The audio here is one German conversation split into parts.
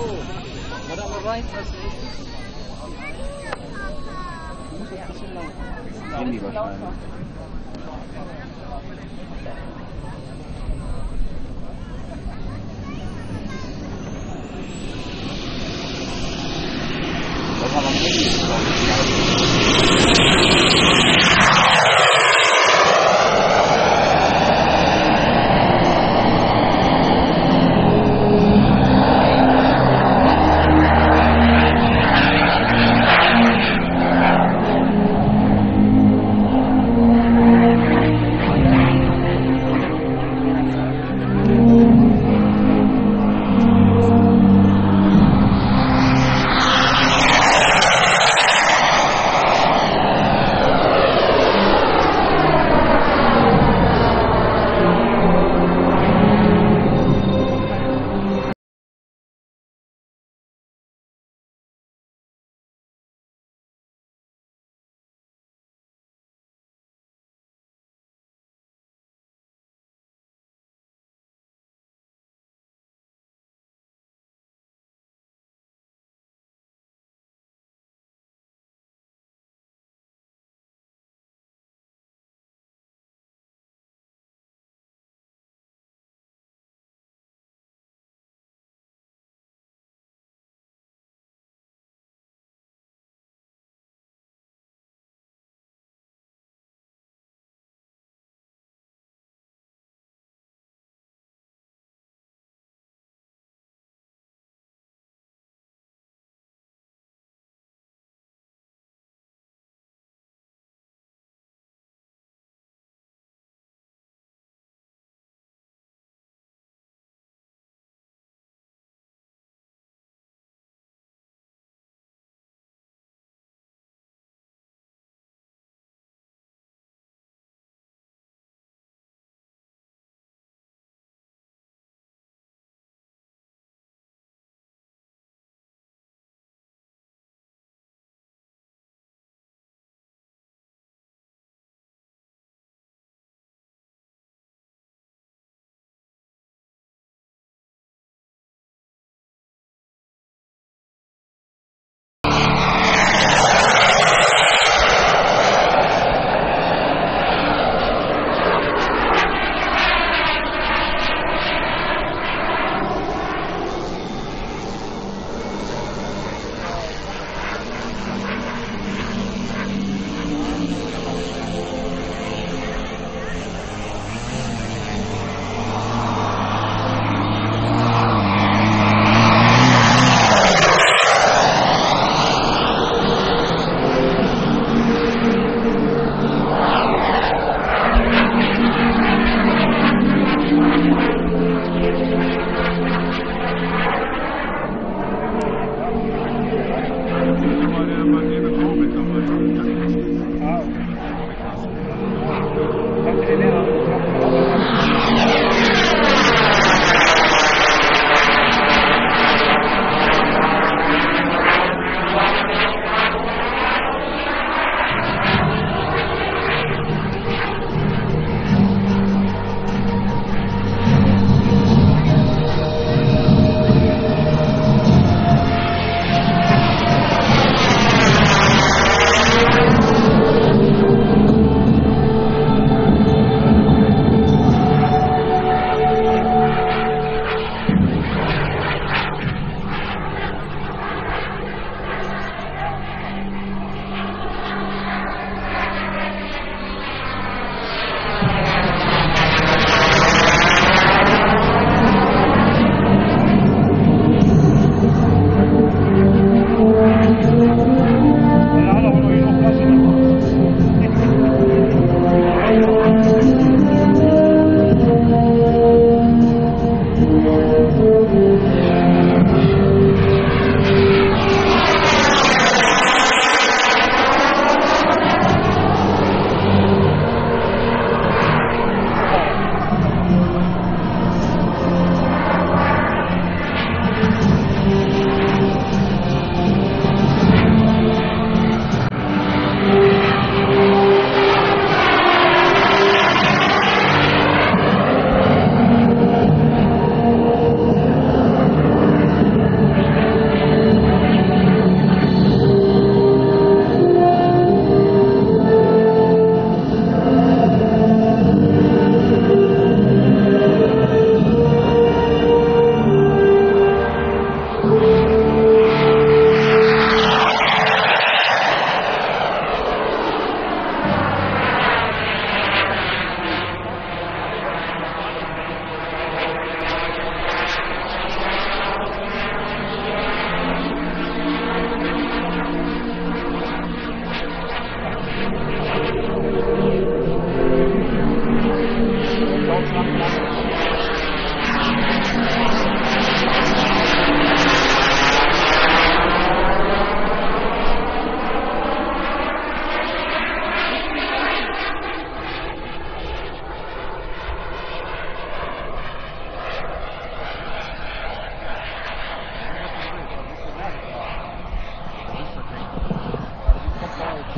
Oder aber rein, was ist? Du musst ein bisschen laufen. Handy wahrscheinlich. Das haben wir nicht gesprochen.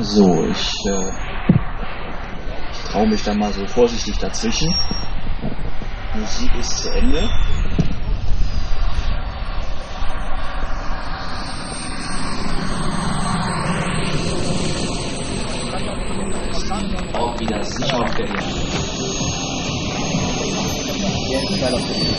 So, ich traue mich da mal so vorsichtig dazwischen. Musik ist zu Ende. Auch wieder sicher auf der Erde.